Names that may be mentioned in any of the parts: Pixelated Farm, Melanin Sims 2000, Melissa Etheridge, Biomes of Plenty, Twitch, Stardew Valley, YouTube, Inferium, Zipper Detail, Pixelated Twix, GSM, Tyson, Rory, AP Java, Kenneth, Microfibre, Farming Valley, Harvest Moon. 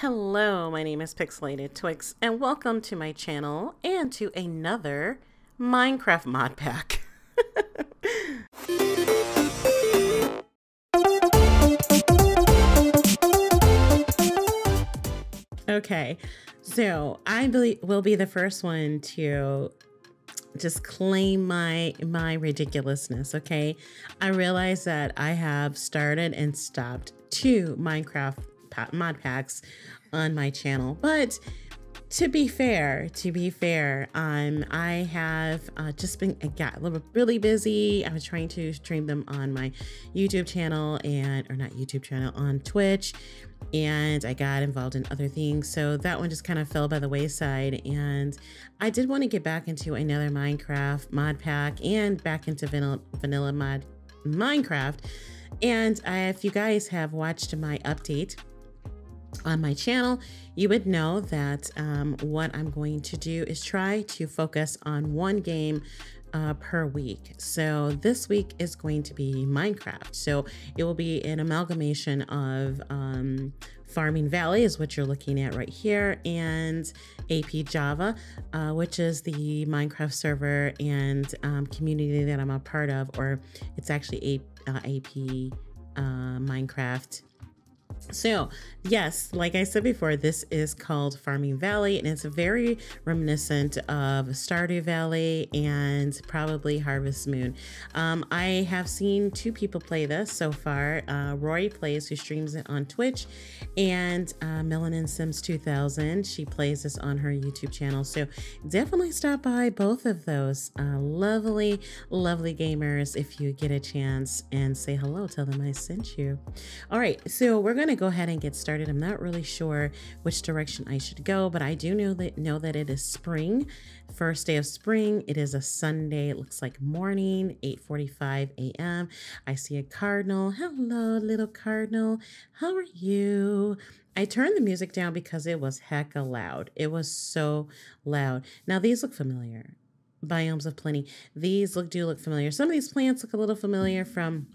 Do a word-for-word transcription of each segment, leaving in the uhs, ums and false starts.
Hello, my name is Pixelated Twix, and welcome to my channel and to another Minecraft mod pack. Okay, so I believe will be the first one to just claim my my ridiculousness, okay? I realize that I have started and stopped two Minecraft mod packs on my channel, but to be fair, to be fair, um, I have uh, just been I got a little really busy. I was trying to stream them on my YouTube channel and or not YouTube channel on Twitch, and I got involved in other things, so that one just kind of fell by the wayside. And I did want to get back into another Minecraft mod pack and back into vanilla vanilla mod Minecraft. And I, if you guys have watched my update on my channel, you would know that um, what I'm going to do is try to focus on one game uh, per week. So this week is going to be Minecraft. So it will be an amalgamation of um, Farming Valley is what you're looking at right here, and A P Java, uh, which is the Minecraft server and um, community that I'm a part of, or it's actually a, uh, AP uh, Minecraft. So yes, like I said before, this is called Farming Valley, and it's very reminiscent of Stardew Valley and probably Harvest Moon. Um, I have seen two people play this so far. Uh, Rory plays, who streams it on Twitch, and uh, Melanin Sims two thousand. She plays this on her YouTube channel. So definitely stop by both of those uh, lovely, lovely gamers if you get a chance and say hello. Tell them I sent you. All right, so we're going to go ahead and get started. I'm not really sure which direction I should go, but I do know that know that it is spring. First day of spring. It is a Sunday. It looks like morning, eight forty-five a m I see a cardinal. Hello, little cardinal. How are you? I turned the music down because it was hecka loud. It was so loud. Now these look familiar. Biomes of Plenty. These look do look familiar. Some of these plants look a little familiar from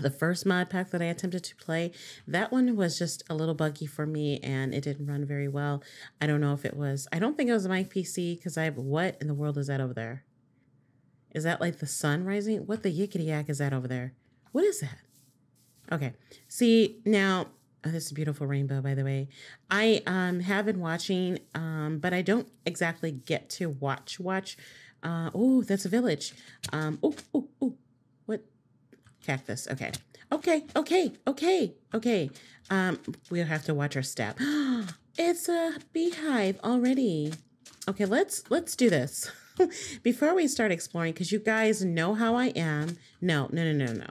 the first mod pack that I attempted to play. That one was just a little buggy for me and it didn't run very well. I don't know if it was, I don't think it was my P C, because I have, what in the world is that over there? Is that like the sun rising? What the yickety yak is that over there? What is that? Okay, see now, oh, this is a beautiful rainbow, by the way. I um, have been watching, um, but I don't exactly get to watch, watch. Uh, oh, that's a village. Um, oh, oh, oh. Cactus. Okay. Okay. Okay. Okay. Okay. Um, we'll have to watch our step. It's a beehive already. Okay. Let's, let's do this before we start exploring. 'Cause you guys know how I am. No, no, no, no, no.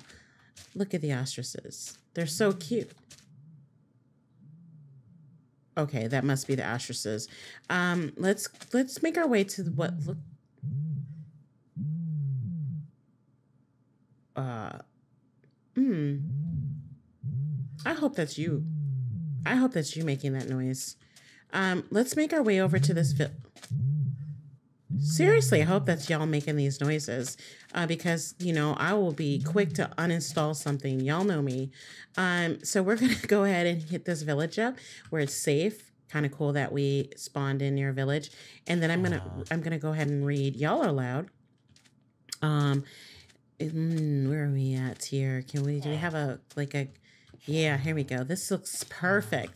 Look at the ostriches. They're so cute. Okay. That must be the ostriches. Um, let's, let's make our way to what look, uh, Hmm. I hope that's you. I hope that's you making that noise. Um, let's make our way over to this vi- Seriously, I hope that's y'all making these noises. Uh, because, you know, I will be quick to uninstall something. Y'all know me. Um, so we're going to go ahead and hit this village up where it's safe. Kind of cool that we spawned in near a village. And then I'm going to, I'm going to go ahead and read. Y'all are loud. Um... Mm, where are we at here? Can we, do we have a, like a, yeah, here we go. This looks perfect.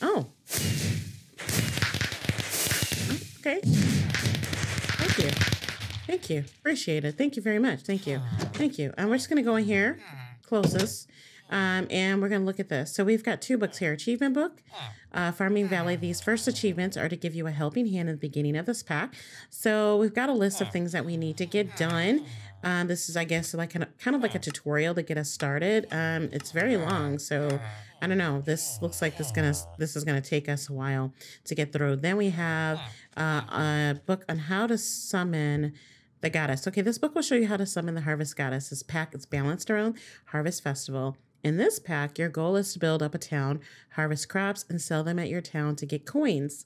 Oh. Okay. Thank you. Thank you. Appreciate it. Thank you very much. Thank you. Thank you. And we're just going to go in here, close this, um, and we're going to look at this. So we've got two books here. Achievement book, uh, Farming Valley. These first achievements are to give you a helping hand at the beginning of this pack. So we've got a list of things that we need to get done. Um, this is, I guess, like an, kind of like a tutorial to get us started. Um, it's very long, so I don't know. This looks like this gonna this is gonna take us a while to get through. Then we have uh, a book on how to summon the goddess. Okay, this book will show you how to summon the Harvest Goddess. This pack is balanced around Harvest Festival. In this pack, your goal is to build up a town, harvest crops, and sell them at your town to get coins.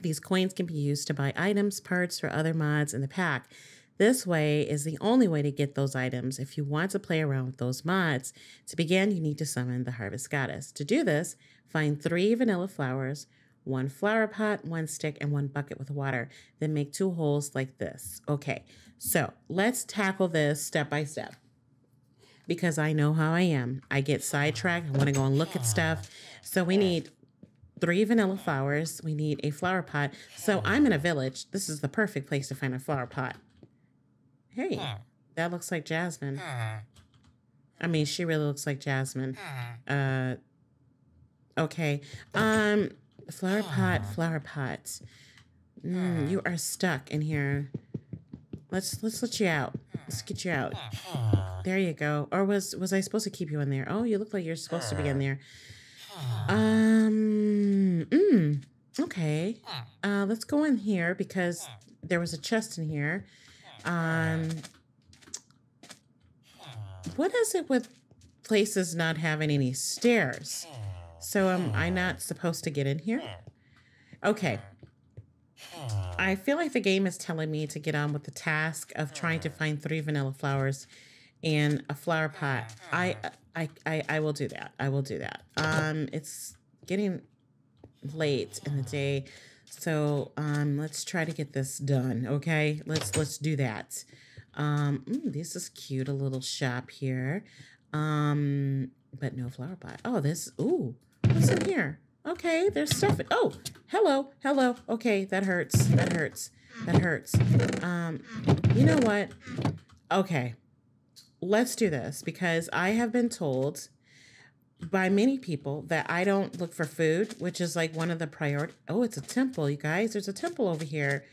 These coins can be used to buy items, parts, or other mods in the pack. This way is the only way to get those items if you want to play around with those mods. To begin, you need to summon the Harvest Goddess. To do this, Find three vanilla flowers, one flower pot, one stick, and one bucket with water. Then make two holes like this. Okay, so let's tackle this step by step because I know how I am. I get sidetracked. I want to go and look at stuff. So we need three vanilla flowers. We need a flower pot. So I'm in a village. This is the perfect place to find a flower pot. Hey, that looks like Jasmine. I mean, she really looks like Jasmine. Uh, okay. Um, flower pot, flower pot. Mm, you are stuck in here. Let's let's let you out. Let's get you out. There you go. Or was was I supposed to keep you in there? Oh, you look like you're supposed to be in there. Um. Mm, okay. Uh, let's go in here because there was a chest in here. Um. What is it with places not having any stairs? So am I not supposed to get in here? Okay. I feel like the game is telling me to get on with the task of trying to find three vanilla flowers and a flower pot. I I I, I will do that. I will do that. Um, it's getting late in the day, so um, let's try to get this done. Okay, let's let's do that. Um, ooh, this is cute, a little shop here. Um, but no flower pot. Oh, this, ooh, what's in here? Okay, there's stuff. Oh, hello, hello. Okay, that hurts, that hurts, that hurts. Um, you know what? Okay, let's do this because I have been told by many people that I don't look for food, which is like one of the priority. Oh, it's a temple, you guys. There's a temple over here.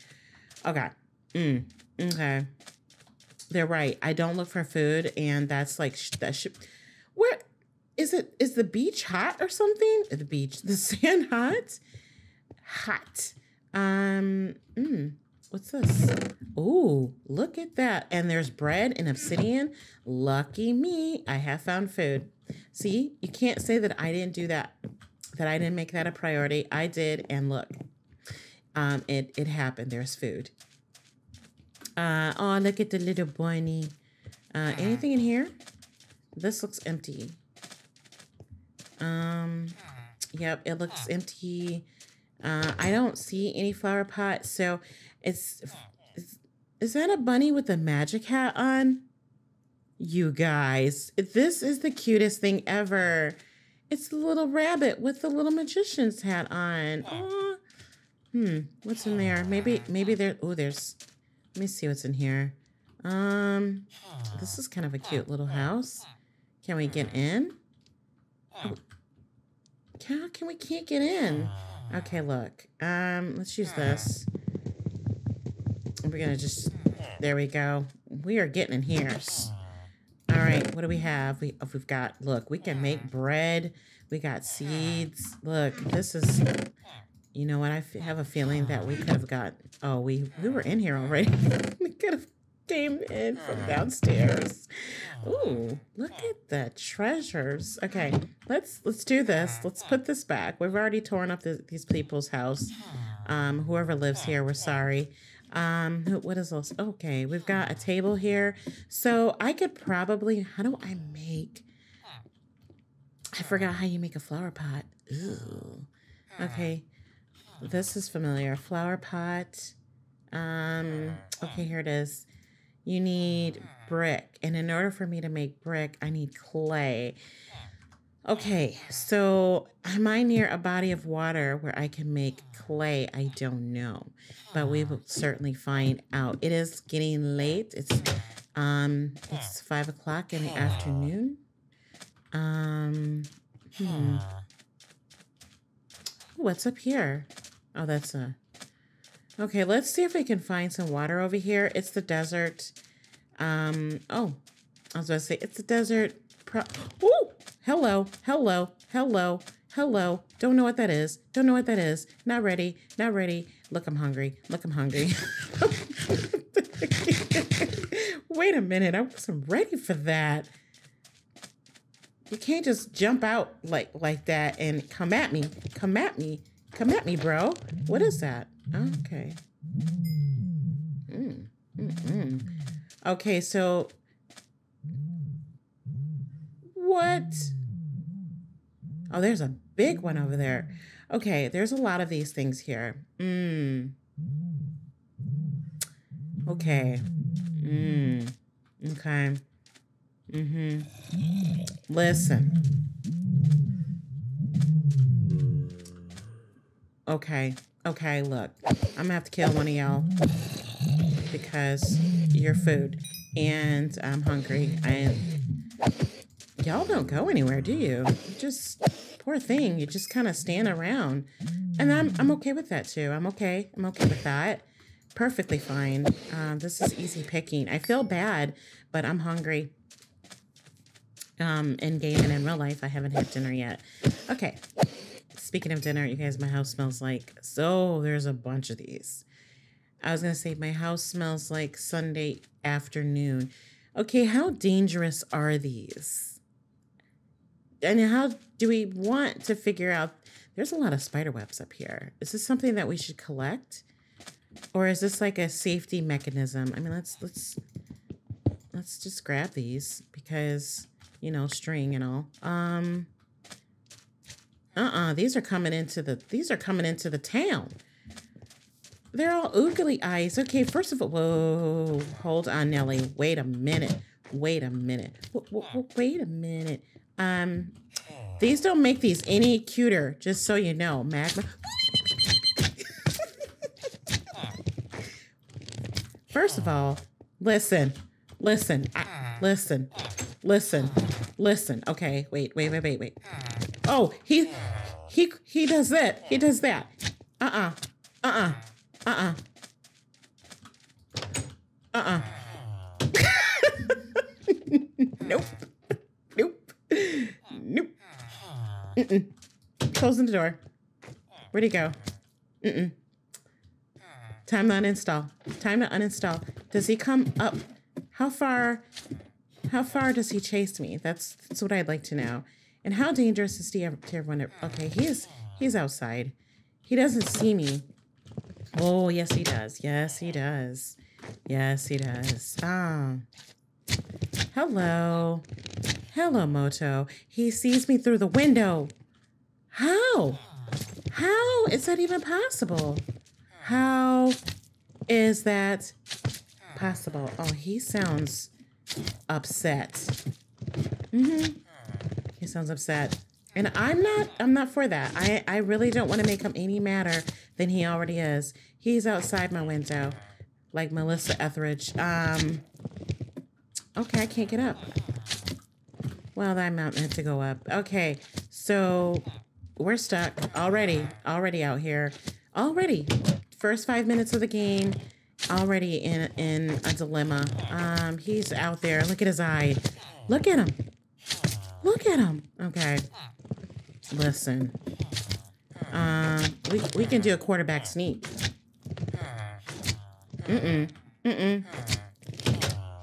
Okay, mm, okay. They're right. I don't look for food, and that's like sh that. Sh Where is it? Is the beach hot or something? The beach, the sand hot, hot. Um, mm, what's this? Oh, look at that! And there's bread and obsidian. Lucky me, I have found food. See, you can't say that I didn't do that. That I didn't make that a priority. I did, and look, um, it it happened. There's food. Uh, oh, look at the little bunny. Uh, anything in here? This looks empty. Um, yep, it looks empty. Uh, I don't see any flower pot, so it's, it's... Is that a bunny with a magic hat on? You guys, this is the cutest thing ever. It's the little rabbit with the little magician's hat on. Aww. Hmm, what's in there? Maybe, maybe there... Oh, there's... Let me see what's in here. Um, this is kind of a cute little house. Can we get in? Oh, how can we can't get in? Okay, look. Um, let's use this. We're gonna just. There we go. We are getting in here. All right. What do we have? We oh, we've got. Look, we can make bread. We got seeds. Look, this is. You know what? I f have a feeling that we could have got... Oh, we, we were in here already. We could have came in from downstairs. Ooh, look at the treasures. Okay, let's let's do this. Let's put this back. We've already torn up the, these people's house. Um, whoever lives here, we're sorry. Um, what is this? Okay, we've got a table here. So I could probably... How do I make... I forgot how you make a flower pot. Ooh. Okay. This is familiar. Flower pot. Um, okay, here it is. You need brick. And in order for me to make brick, I need clay. Okay, so am I near a body of water where I can make clay? I don't know. But we will certainly find out. It is getting late. It's um it's five o'clock in the afternoon. Um hmm. What's up here? Oh, that's a... Okay, let's see if we can find some water over here. It's the desert. Um, oh, I was going to say, it's the desert. Pro Ooh! Hello, hello, hello, hello. Don't know what that is. Don't know what that is. Not ready, not ready. Look, I'm hungry. Look, I'm hungry. Wait a minute. I wasn't ready for that. You can't just jump out like, like that and come at me. Come at me. Come at me, bro. What is that? Okay. Mm, mm, mm. Okay, so... What? Oh, there's a big one over there. Okay, there's a lot of these things here. Mm. Okay. Mm. Okay. Mm-hmm. Listen. Okay. Okay, look. I'm going to have to kill one of y'all because you're food. And I'm hungry. And y'all don't go anywhere, do you? You just, poor thing, you just kind of stand around. And I'm, I'm okay with that, too. I'm okay. I'm okay with that. Perfectly fine. Um, this is easy picking. I feel bad, but I'm hungry. Um, in game and in real life, I haven't had dinner yet. Okay. Speaking of dinner, you guys, my house smells like, so there's a bunch of these. I was going to say my house smells like Sunday afternoon. Okay, how dangerous are these? And how do we want to figure out? There's a lot of spider webs up here. Is this something that we should collect? Or is this like a safety mechanism? I mean, let's let's let's just grab these because, you know, string and all. Um Uh-uh, these are coming into the, these are coming into the town. They're all oogly eyes. Okay, first of all, whoa, hold on, Nelly. Wait a minute. Wait a minute. Wait a minute. Um, these don't make these any cuter, just so you know. Magma. First of all, listen, listen, I, listen, listen, listen. Okay, wait, wait, wait, wait, wait. Oh, he, he, he does that. He does that. Uh-uh. Uh-uh. Uh-uh. Uh-uh. Nope. Nope. Nope. Mm-mm. Closing the door. Where'd he go? Mm-mm. Time to uninstall. Time to uninstall. Does he come up? How far, how far does he chase me? That's, that's what I'd like to know. And how dangerous is he to everyone? Okay, he is, he's outside. He doesn't see me. Oh, yes, he does. Yes, he does. Yes, he does. Ah. Hello. Hello, Moto. He sees me through the window. How? How is that even possible? How is that possible? Oh, he sounds upset. Mm-hmm. He sounds upset. And I'm not, I'm not for that. I, I really don't want to make him any madder than he already is. He's outside my window, like Melissa Etheridge. Um, okay, I can't get up. Well, I'm not meant to go up. Okay, so we're stuck already, already out here. Already, first five minutes of the game, already in, in a dilemma. Um, he's out there. Look at his eye. Look at him. Look at him. Okay. Listen. Uh, we, we can do a quarterback sneak. Mm-mm. Mm-mm.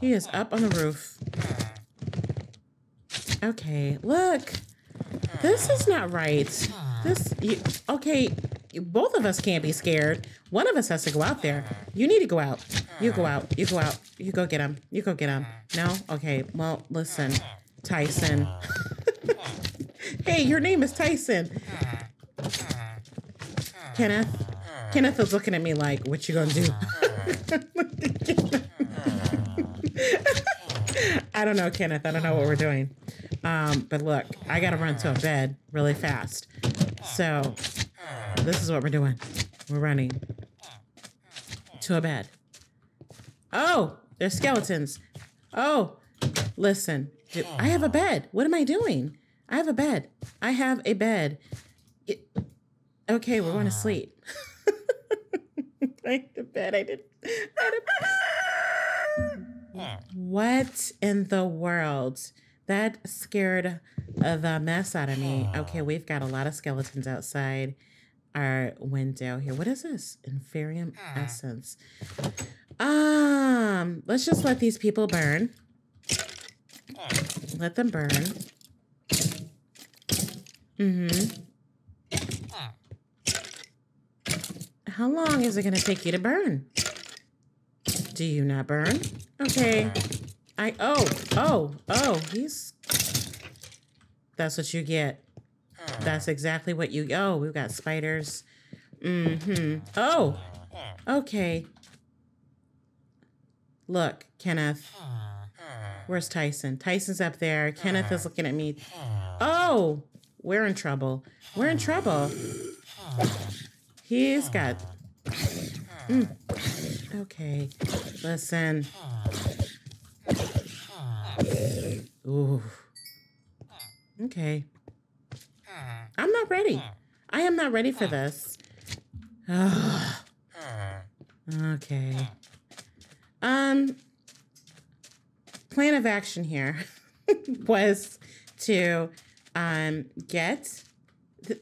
He is up on the roof. Okay. Look. This is not right. This... You, okay. You, both of us can't be scared. One of us has to go out there. You need to go out. You go out. You go out. You go get him. You go get him. No? Okay. Well, listen. Tyson. Hey, your name is Tyson. Kenneth. Kenneth is looking at me like, what you gonna do? I don't know, Kenneth. I don't know what we're doing. Um, but look, I gotta run to a bed really fast. So this is what we're doing. We're running to a bed. Oh, there's skeletons. Oh, listen. I have a bed. What am I doing? I have a bed. I have a bed. It, okay, we're going to sleep. I had a bed. I didn't. I had a bed. What in the world? That scared the mess out of me. Okay, we've got a lot of skeletons outside our window here. What is this? Inferium essence. Um, let's just let these people burn. Let them burn. Mm-hmm. How long is it going to take you to burn? Do you not burn? Okay. I, oh, oh, oh, he's, that's what you get. That's exactly what you... Oh, we've got spiders. Mm-hmm. Oh! Okay. Look, Kenneth. Where's Tyson? Tyson's up there. Kenneth is looking at me. Oh! We're in trouble. We're in trouble. He's got... Mm. Okay. Listen. Ooh. Okay. I'm not ready. I am not ready for this. Ugh. Okay. Um, plan of action here was to um, get... Th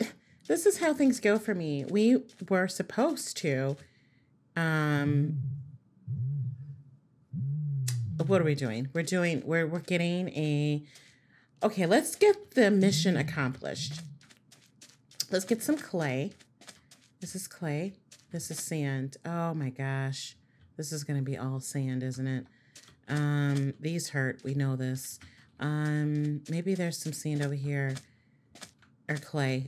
this is how things go for me. We were supposed to... Um, what are we doing? We're doing... We're, we're getting a... Okay, let's get the mission accomplished. Let's get some clay. This is clay. This is sand. Oh my gosh. This is going to be all sand, isn't it? Um, these hurt. We know this. Um, maybe there's some sand over here. Or clay.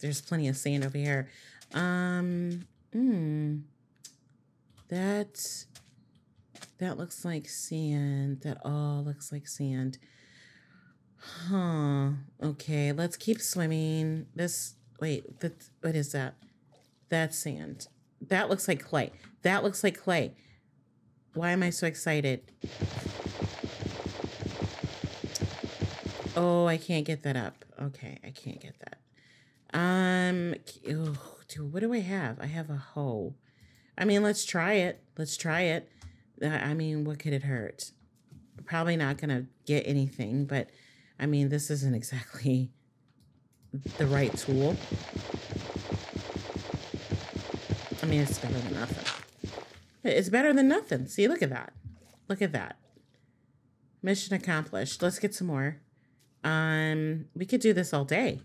There's plenty of sand over here. Um, mm, that, that looks like sand. That all looks like sand. Huh. Okay, let's keep swimming. This... Wait, that, what is that? That's sand. That looks like clay. That looks like clay. Why am I so excited? Oh, I can't get that up. Okay, I can't get that. Um, oh, dude, what do I have? I have a hoe. I mean, let's try it. Let's try it. I mean, what could it hurt? Probably not going to get anything, but I mean, this isn't exactly... the right tool. I mean, it's better than nothing. It's better than nothing. See, look at that. Look at that. Mission accomplished. Let's get some more. Um, we could do this all day.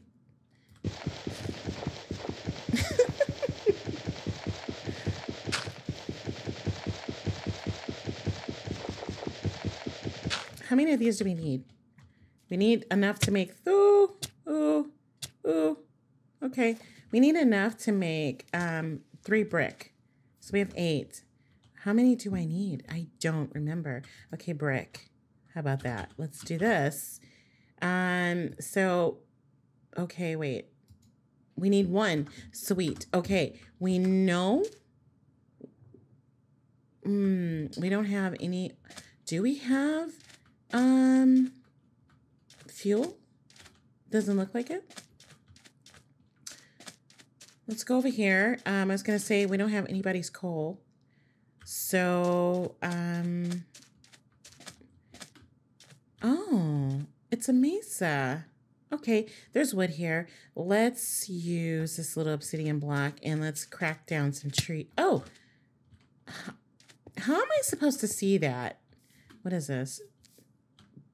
How many of these do we need? We need enough to make... Ooh, ooh. Ooh, okay. We need enough to make um, three brick. So we have eight. How many do I need? I don't remember. Okay, brick. How about that? Let's do this. Um, so, okay, wait. We need one. Sweet. Okay, we know. Mm, we don't have any. Do we have um, fuel? Doesn't look like it. Let's go over here. Um, I was going to say we don't have anybody's coal. So, um, oh, it's a mesa. Okay, there's wood here. Let's use this little obsidian block and let's crack down some tree. Oh, how am I supposed to see that? What is this?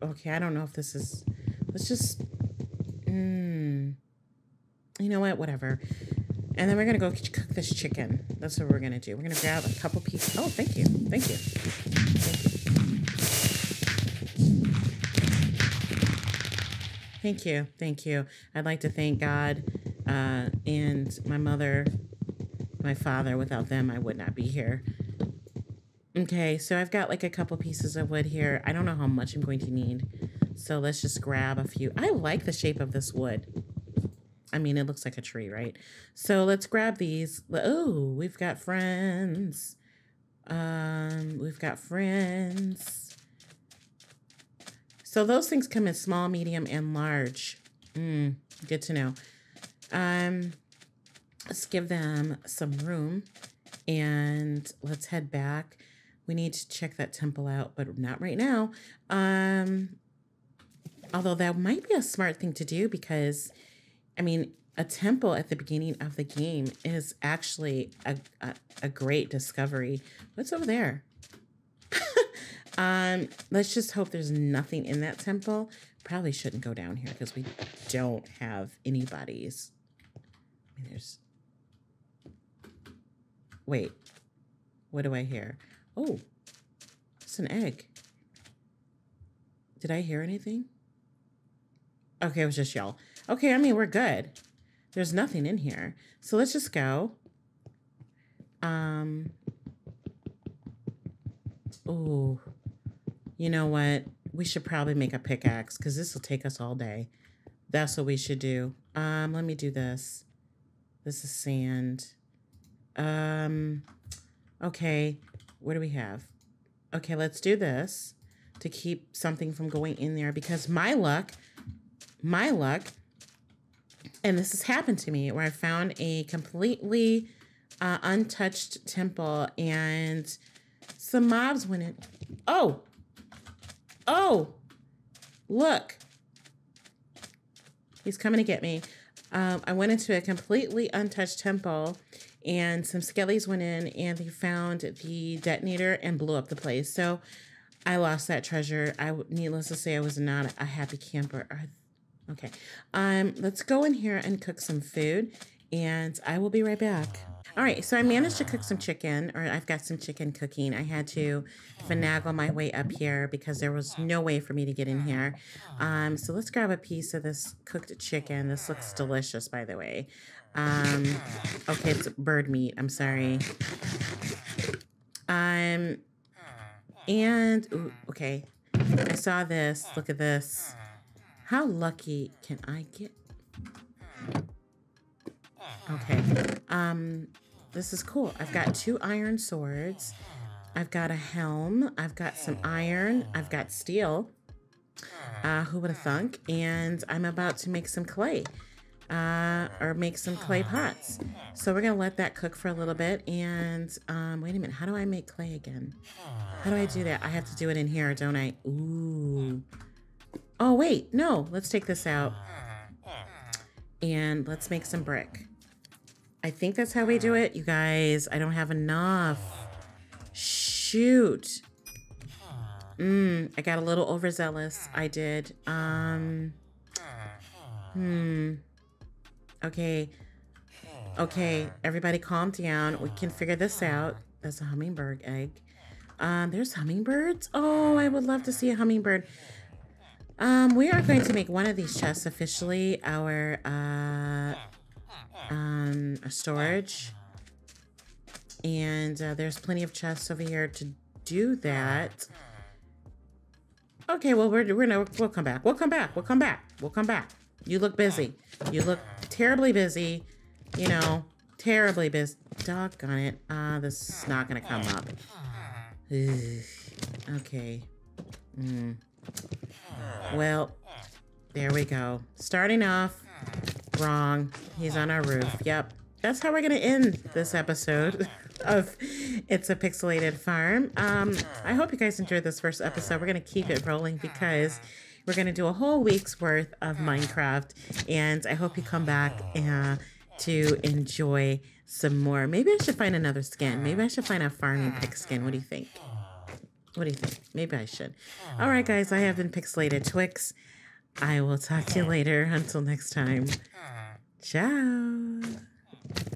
Okay, I don't know if this is, let's just, mm, you know what, whatever. And then we're going to go cook this chicken. That's what we're going to do. We're going to grab a couple pieces. Oh, thank you. Thank you. Thank you. Thank you. Thank you. I'd like to thank God uh, and my mother, my father. Without them, I would not be here. Okay, so I've got like a couple pieces of wood here. I don't know how much I'm going to need. So let's just grab a few. I like the shape of this wood. I mean, it looks like a tree, right? So let's grab these. Oh, we've got friends. Um, we've got friends. So those things come in small, medium, and large. Mm, good to know. Um, let's give them some room. And let's head back. We need to check that temple out, but not right now. Um, although that might be a smart thing to do because... I mean, a temple at the beginning of the game is actually a, a, a great discovery. What's over there? um, let's just hope there's nothing in that temple. Probably shouldn't go down here because we don't have anybody's. I mean, there's... Wait, what do I hear? Oh, it's an egg. Did I hear anything? Okay, it was just y'all. Okay, I mean, we're good. There's nothing in here. So let's just go. Um, oh, you know what? We should probably make a pickaxe because this will take us all day. That's what we should do. Um, let me do this. This is sand. Um, okay, what do we have? Okay, let's do this to keep something from going in there because my luck, my luck, and this has happened to me where I found a completely uh, untouched temple and some mobs went in. Oh, oh, look, he's coming to get me. Um, I went into a completely untouched temple and some skellies went in and they found the detonator and blew up the place. So I lost that treasure. I, needless to say, I was not a happy camper. Okay, um, let's go in here and cook some food and I will be right back. All right, so I managed to cook some chicken, or I've got some chicken cooking. I had to finagle my way up here because there was no way for me to get in here. Um, so let's grab a piece of this cooked chicken. This looks delicious, by the way. Um, okay, it's bird meat. I'm sorry. Um, and, ooh, okay, I saw this. Look at this. How lucky can I get? Okay, um, this is cool. I've got two iron swords. I've got a helm. I've got some iron. I've got steel. Uh, who would have thunk? And I'm about to make some clay, uh, or make some clay pots. So we're going to let that cook for a little bit. And um, wait a minute. How do I make clay again? How do I do that? I have to do it in here, don't I? Ooh. Oh, wait. No, let's take this out. And let's make some brick. I think that's how we do it. You guys, I don't have enough. Shoot. Mm, I got a little overzealous. I did. Um, hmm. Okay. Okay. Everybody calm down. We can figure this out. That's a hummingbird egg. Um, there's hummingbirds. Oh, I would love to see a hummingbird. Um, we are going to make one of these chests officially our, uh, um, our storage. And uh, there's plenty of chests over here to do that. Okay, well, we're, we're gonna, we'll come back. We'll come back. We'll come back. We'll come back. You look busy. You look terribly busy. You know, terribly busy. Doggone it. Uh, this is not gonna come up. Ugh. Okay. Mm. Well, there we go. Starting off wrong. He's on our roof. Yep. That's how we're going to end this episode of It's a Pixelated Farm. Um, I hope you guys enjoyed this first episode. We're going to keep it rolling because we're going to do a whole week's worth of Minecraft. And I hope you come back uh, to enjoy some more. Maybe I should find another skin. Maybe I should find a farming pick skin. What do you think? What do you think? Maybe I should. All right, guys, I have been Pixelated Twix. I will talk to you later. Until next time. Ciao.